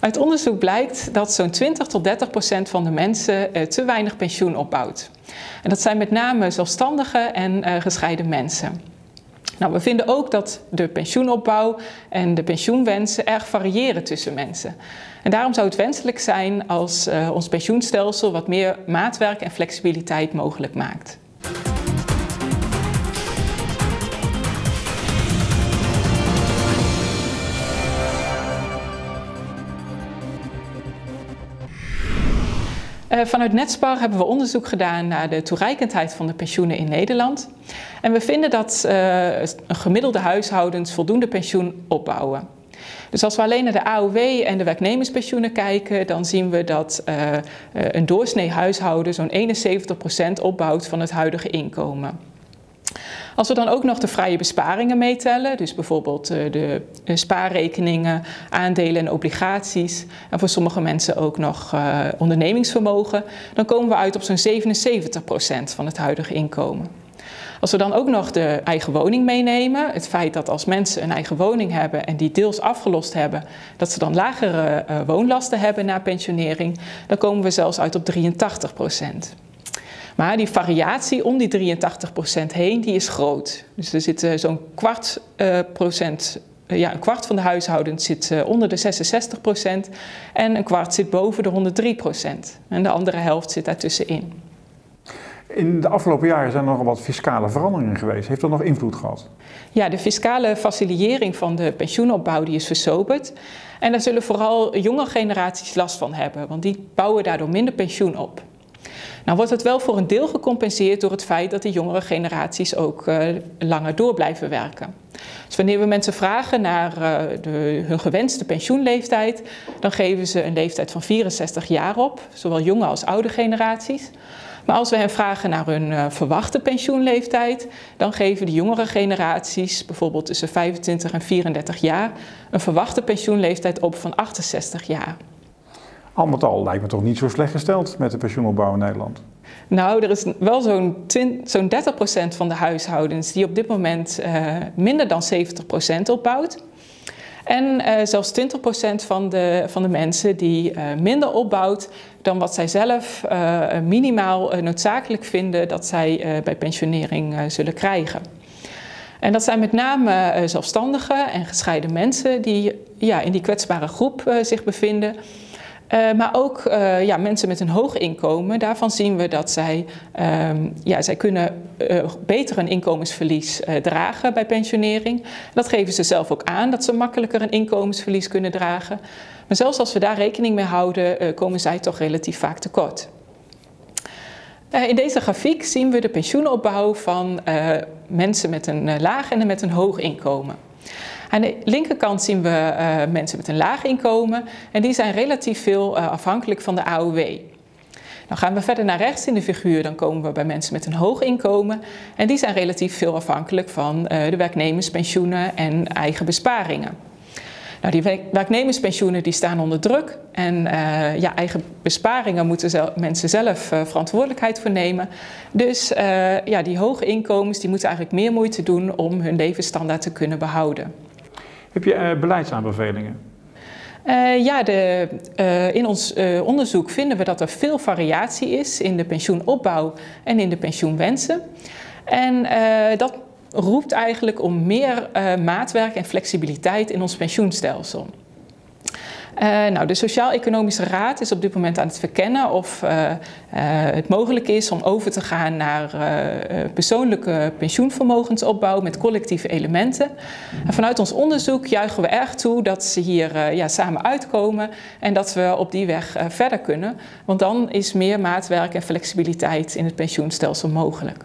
Uit onderzoek blijkt dat zo'n 20 tot 30% van de mensen te weinig pensioen opbouwt. En dat zijn met name zelfstandige en gescheiden mensen. Nou, we vinden ook dat de pensioenopbouw en de pensioenwensen erg variëren tussen mensen. En daarom zou het wenselijk zijn als ons pensioenstelsel wat meer maatwerk en flexibiliteit mogelijk maakt. Vanuit Netspar hebben we onderzoek gedaan naar de toereikendheid van de pensioenen in Nederland. En we vinden dat gemiddelde huishoudens voldoende pensioen opbouwen. Dus als we alleen naar de AOW en de werknemerspensioenen kijken, dan zien we dat een doorsnee huishouden zo'n 71% opbouwt van het huidige inkomen. Als we dan ook nog de vrije besparingen meetellen, dus bijvoorbeeld de spaarrekeningen, aandelen en obligaties, en voor sommige mensen ook nog ondernemingsvermogen, dan komen we uit op zo'n 77% van het huidige inkomen. Als we dan ook nog de eigen woning meenemen, het feit dat als mensen een eigen woning hebben en die deels afgelost hebben, dat ze dan lagere woonlasten hebben na pensionering, dan komen we zelfs uit op 83%. Maar die variatie om die 83% heen, die is groot. Dus er zit zo'n een kwart van de huishoudens zit onder de 66% en een kwart zit boven de 103%. En de andere helft zit daartussenin. In de afgelopen jaren zijn er nogal wat fiscale veranderingen geweest. Heeft dat nog invloed gehad? Ja, de fiscale facilitering van de pensioenopbouw die is versoberd. En daar zullen vooral jonge generaties last van hebben, want die bouwen daardoor minder pensioen op. Nou wordt het wel voor een deel gecompenseerd door het feit dat de jongere generaties ook langer door blijven werken. Dus wanneer we mensen vragen naar hun gewenste pensioenleeftijd, dan geven ze een leeftijd van 64 jaar op, zowel jonge als oude generaties. Maar als we hen vragen naar hun verwachte pensioenleeftijd, dan geven de jongere generaties, bijvoorbeeld tussen 25 en 34 jaar, een verwachte pensioenleeftijd op van 68 jaar. Al met al lijkt me toch niet zo slecht gesteld met de pensioenopbouw in Nederland? Nou, er is wel zo'n 30% van de huishoudens die op dit moment minder dan 70% opbouwt. En zelfs 20% van de mensen die minder opbouwt dan wat zij zelf minimaal noodzakelijk vinden dat zij bij pensionering zullen krijgen. En dat zijn met name zelfstandigen en gescheiden mensen die in die kwetsbare groep zich bevinden. Maar ook mensen met een hoog inkomen, daarvan zien we dat zij kunnen beter een inkomensverlies dragen bij pensionering. Dat geven ze zelf ook aan, dat ze makkelijker een inkomensverlies kunnen dragen. Maar zelfs als we daar rekening mee houden, komen zij toch relatief vaak tekort. In deze grafiek zien we de pensioenopbouw van mensen met een laag en met een hoog inkomen. Aan de linkerkant zien we mensen met een laag inkomen en die zijn relatief veel afhankelijk van de AOW. Dan gaan we verder naar rechts in de figuur, dan komen we bij mensen met een hoog inkomen en die zijn relatief veel afhankelijk van de werknemerspensioenen en eigen besparingen. Nou, die werknemerspensioenen die staan onder druk en eigen besparingen moeten mensen zelf verantwoordelijkheid voor nemen. Dus die hoge inkomens die moeten eigenlijk meer moeite doen om hun levensstandaard te kunnen behouden. Heb je beleidsaanbevelingen? In ons onderzoek vinden we dat er veel variatie is in de pensioenopbouw en in de pensioenwensen. En dat roept eigenlijk om meer maatwerk en flexibiliteit in ons pensioenstelsel. De Sociaal-Economische Raad is op dit moment aan het verkennen of het mogelijk is om over te gaan naar persoonlijke pensioenvermogensopbouw met collectieve elementen. En vanuit ons onderzoek juichen we erg toe dat ze hier samen uitkomen en dat we op die weg verder kunnen. Want dan is meer maatwerk en flexibiliteit in het pensioenstelsel mogelijk.